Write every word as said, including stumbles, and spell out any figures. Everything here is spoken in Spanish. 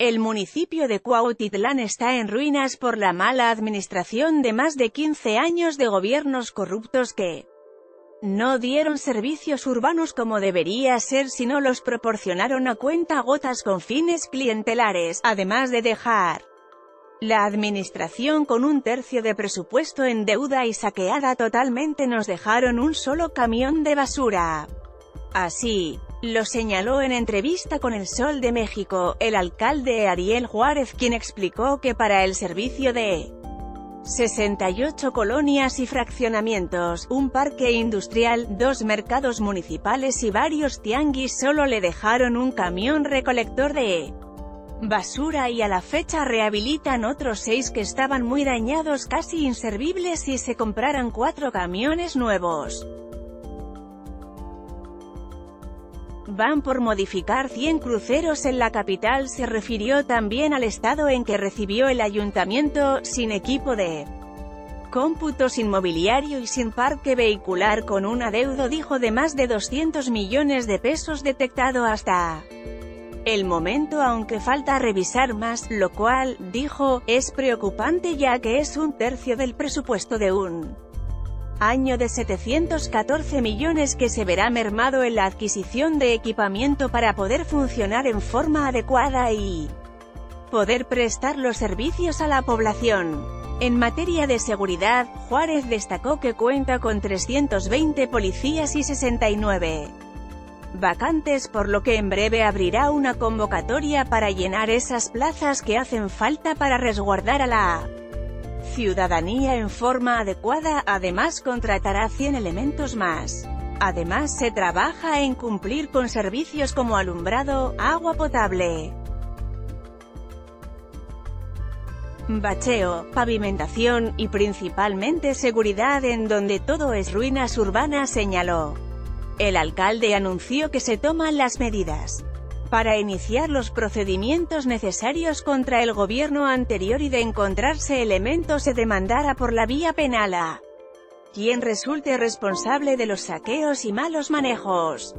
El municipio de Cuautitlán está en ruinas por la mala administración de más de quince años de gobiernos corruptos que no dieron servicios urbanos como debería ser, sino los proporcionaron a cuentagotas con fines clientelares, además de dejar la administración con un tercio de presupuesto en deuda y saqueada totalmente. Nos dejaron un solo camión de basura. Así lo señaló en entrevista con El Sol de México, el alcalde Ariel Juárez, quien explicó que para el servicio de sesenta y ocho colonias y fraccionamientos, un parque industrial, dos mercados municipales y varios tianguis solo le dejaron un camión recolector de basura, y a la fecha rehabilitan otros seis que estaban muy dañados, casi inservibles, y se compraran cuatro camiones nuevos. Van por modificar cien cruceros en la capital. Se refirió también al estado en que recibió el ayuntamiento, sin equipo de cómputo, sin mobiliario y sin parque vehicular, con un adeudo, dijo, de más de doscientos millones de pesos detectado hasta el momento, aunque falta revisar más, lo cual, dijo, es preocupante, ya que es un tercio del presupuesto de un año de setecientos catorce millones, que se verá mermado en la adquisición de equipamiento para poder funcionar en forma adecuada y poder prestar los servicios a la población. En materia de seguridad, Juárez destacó que cuenta con trescientos veinte policías y sesenta y nueve vacantes, por lo que en breve abrirá una convocatoria para llenar esas plazas que hacen falta para resguardar a la ciudadanía en forma adecuada. Además, contratará cien elementos más. Además, se trabaja en cumplir con servicios como alumbrado, agua potable, bacheo, pavimentación y principalmente seguridad, en donde todo es ruinas urbanas, señaló. El alcalde anunció que se toman las medidas para iniciar los procedimientos necesarios contra el gobierno anterior, y de encontrarse elementos se demandara por la vía penal a quien resulte responsable de los saqueos y malos manejos.